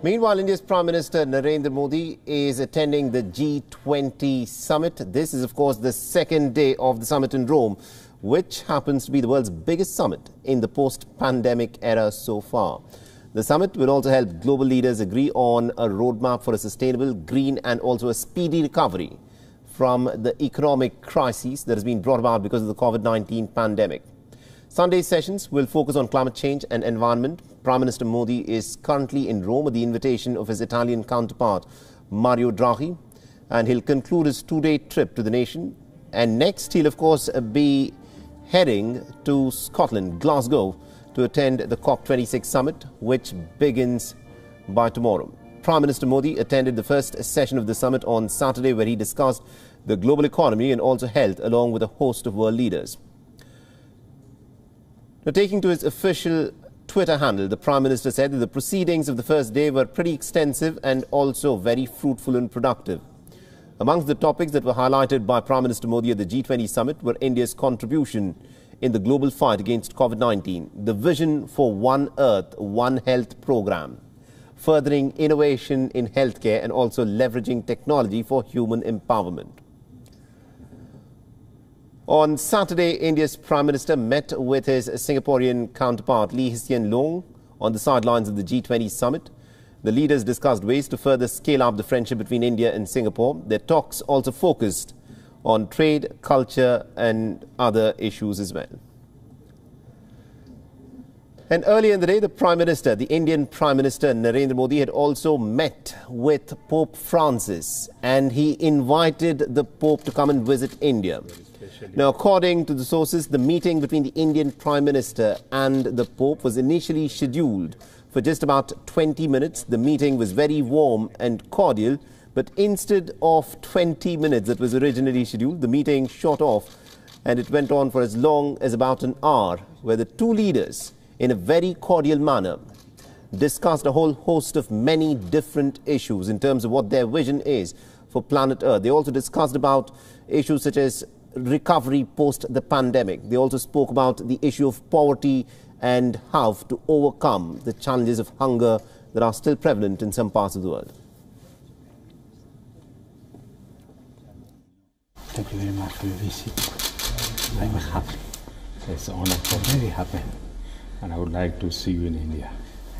Meanwhile, India's Prime Minister Narendra Modi is attending the G20 summit. This is, of course, the second day of the summit in Rome, which happens to be the world's biggest summit in the post-pandemic era so far. The summit will also help global leaders agree on a roadmap for a sustainable, green and also a speedy recovery from the economic crisis that has been brought about because of the COVID-19 pandemic. Sunday's sessions will focus on climate change and environment. Prime Minister Modi is currently in Rome at the invitation of his Italian counterpart, Mario Draghi, and he'll conclude his two-day trip to the nation. And next, he'll, of course, be heading to Scotland, Glasgow, to attend the COP26 summit, which begins by tomorrow. Prime Minister Modi attended the first session of the summit on Saturday, where he discussed the global economy and also health, along with a host of world leaders. Now, taking to his official Twitter handle, the Prime Minister said that the proceedings of the first day were pretty extensive and also very fruitful and productive. Amongst the topics that were highlighted by Prime Minister Modi at the G20 summit were India's contribution in the global fight against COVID-19, the vision for One Earth, One Health program, furthering innovation in healthcare and also leveraging technology for human empowerment. On Saturday, India's Prime Minister met with his Singaporean counterpart Lee Hsien Loong on the sidelines of the G20 summit. The leaders discussed ways to further scale up the friendship between India and Singapore. Their talks also focused on trade, culture and other issues as well. And earlier in the day, the Prime Minister, the Indian Prime Minister Narendra Modi, had also met with Pope Francis, and he invited the Pope to come and visit India. Now, according to the sources, the meeting between the Indian Prime Minister and the Pope was initially scheduled for just about 20 minutes. The meeting was very warm and cordial, but instead of 20 minutes that was originally scheduled, the meeting shot off and it went on for as long as about an hour, where the two leaders, in a very cordial manner, discussed a whole host of many different issues in terms of what their vision is for planet Earth. They also discussed about issues such as recovery post the pandemic. They also spoke about the issue of poverty and how to overcome the challenges of hunger that are still prevalent in some parts of the world. Thank you very much for your visit. I'm happy. It's an honor for me. Very happy. And I would like to see you in India.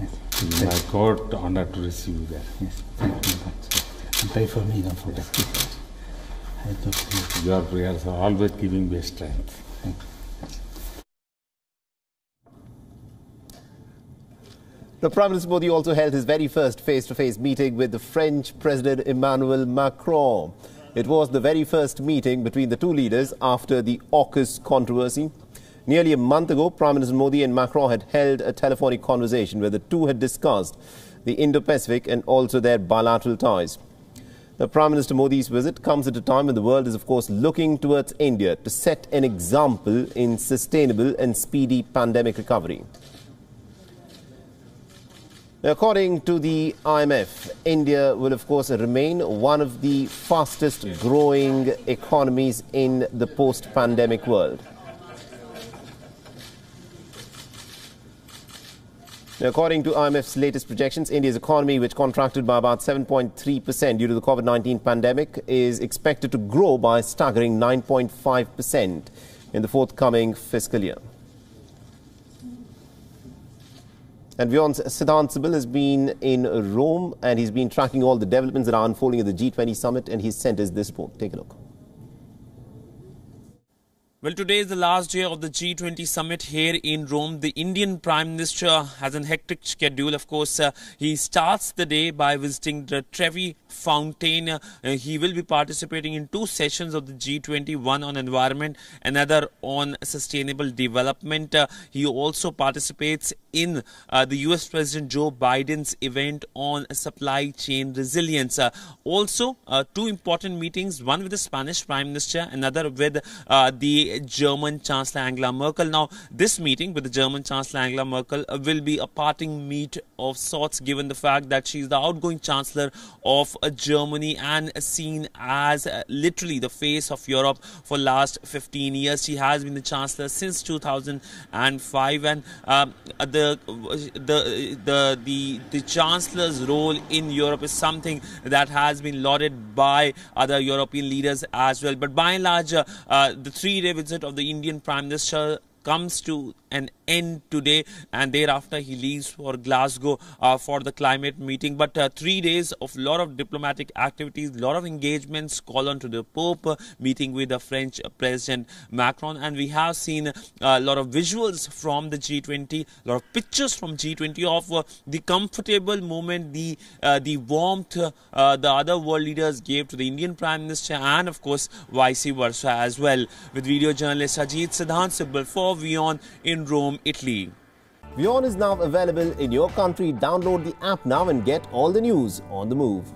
Yes. It is my court honor to receive you there. Yes. Thank you. And pray for me, don't forget. Yes. Your prayers are always giving me strength. Thank you. The Prime Minister Modi also held his very first face-to-face meeting with the French President Emmanuel Macron. It was the very first meeting between the two leaders after the AUKUS controversy. Nearly a month ago, Prime Minister Modi and Macron had held a telephonic conversation where the two had discussed the Indo-Pacific and also their bilateral ties. The Prime Minister Modi's visit comes at a time when the world is, of course, looking towards India to set an example in sustainable and speedy pandemic recovery. Now, according to the IMF, India will, of course, remain one of the fastest growing economies in the post-pandemic world. Now, according to IMF's latest projections, India's economy, which contracted by about 7.3% due to the COVID-19 pandemic, is expected to grow by a staggering 9.5% in the forthcoming fiscal year. And WION's Siddhant Sibal has been in Rome and he's been tracking all the developments that are unfolding at the G20 summit, and he's sent us this report. Take a look. Well, today is the last day of the G20 summit here in Rome. The Indian Prime Minister has a hectic schedule. Of course, he starts the day by visiting the Trevi Fountain. He will be participating in two sessions of the G20, one on environment, another on sustainable development. He also participates in the US President Joe Biden's event on supply chain resilience. Also, two important meetings, one with the Spanish Prime Minister, another with the German Chancellor Angela Merkel. Now, this meeting with the German Chancellor Angela Merkel will be a parting meet of sorts, given the fact that she is the outgoing Chancellor of Germany and seen as literally the face of Europe for last 15 years. She has been the chancellor since 2005, and the chancellor's role in Europe is something that has been lauded by other European leaders as well. But by and large, the three-day visit of the Indian Prime Minister comes to an end today, and thereafter he leaves for Glasgow for the climate meeting. But 3 days of a lot of diplomatic activities, a lot of engagements, call on to the Pope, meeting with the French President Macron, and we have seen a lot of visuals from the G20, a lot of pictures from G20 of the comfortable moment, the warmth the other world leaders gave to the Indian Prime Minister, and of course vice versa as well. With video journalist Ajit, Siddhant Sibal for WION in Rome, Italy. WION is now available in your country. Download the app now and get all the news on the move.